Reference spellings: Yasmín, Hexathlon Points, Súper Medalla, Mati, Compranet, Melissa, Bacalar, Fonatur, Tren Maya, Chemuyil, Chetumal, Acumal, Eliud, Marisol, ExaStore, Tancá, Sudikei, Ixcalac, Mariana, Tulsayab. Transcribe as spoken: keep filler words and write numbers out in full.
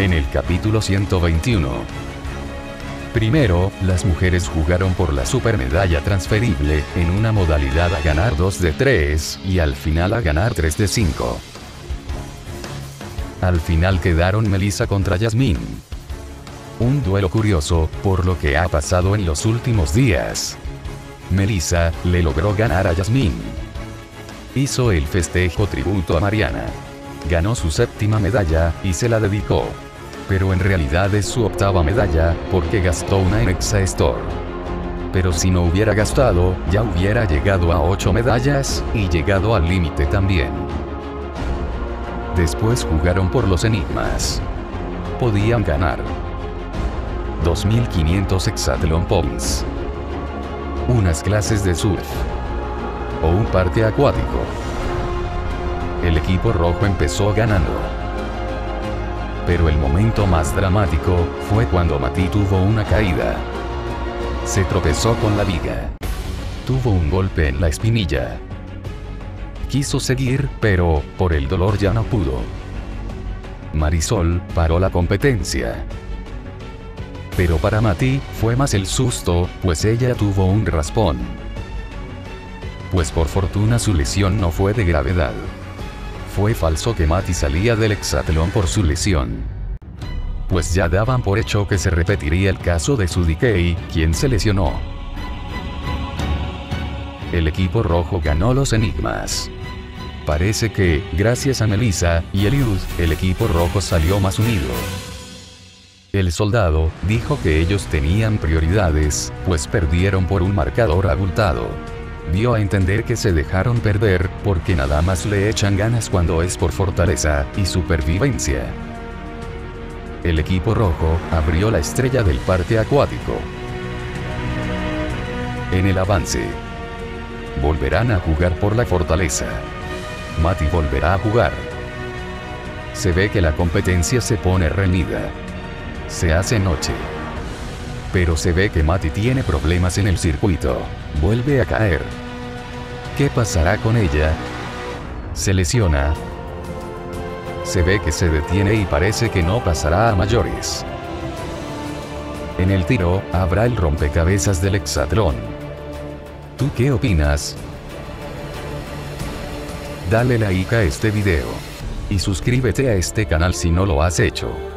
en el capítulo ciento veintiuno. Primero, las mujeres jugaron por la super medalla transferible, en una modalidad a ganar dos de tres, y al final a ganar tres de cinco. Al final quedaron Melissa contra Yasmín. Un duelo curioso, por lo que ha pasado en los últimos días. Melissa le logró ganar a Yasmín. Hizo el festejo tributo a Mariana. Ganó su séptima medalla, y se la dedicó. Pero en realidad es su octava medalla, porque gastó una en ExaStore. Pero si no hubiera gastado, ya hubiera llegado a ocho medallas, y llegado al límite también. Después jugaron por los enigmas. Podían ganar dos mil quinientos Hexathlon Points, unas clases de surf, o un parque acuático. El equipo rojo empezó ganando. Pero el momento más dramático fue cuando Mati tuvo una caída. Se tropezó con la viga. Tuvo un golpe en la espinilla. Quiso seguir, pero por el dolor ya no pudo. Marisol paró la competencia. Pero para Mati fue más el susto, pues ella tuvo un raspón. Pues por fortuna su lesión no fue de gravedad. Fue falso que Mati salía del hexatlón por su lesión. Pues ya daban por hecho que se repetiría el caso de Sudikei, quien se lesionó. El equipo rojo ganó los enigmas. Parece que, gracias a Melissa y Eliud, el equipo rojo salió más unido. El soldado dijo que ellos tenían prioridades, pues perdieron por un marcador abultado. Dio a entender que se dejaron perder, porque nada más le echan ganas cuando es por fortaleza y supervivencia. El equipo rojo abrió la estrella del parque acuático. En el avance, volverán a jugar por la fortaleza. Mati volverá a jugar. Se ve que la competencia se pone reñida. Se hace noche. Pero se ve que Mati tiene problemas en el circuito. Vuelve a caer. ¿Qué pasará con ella? Se lesiona. Se ve que se detiene y parece que no pasará a mayores. En el tiro, habrá el rompecabezas del hexatlón. ¿Tú qué opinas? Dale like a este video. Y suscríbete a este canal si no lo has hecho.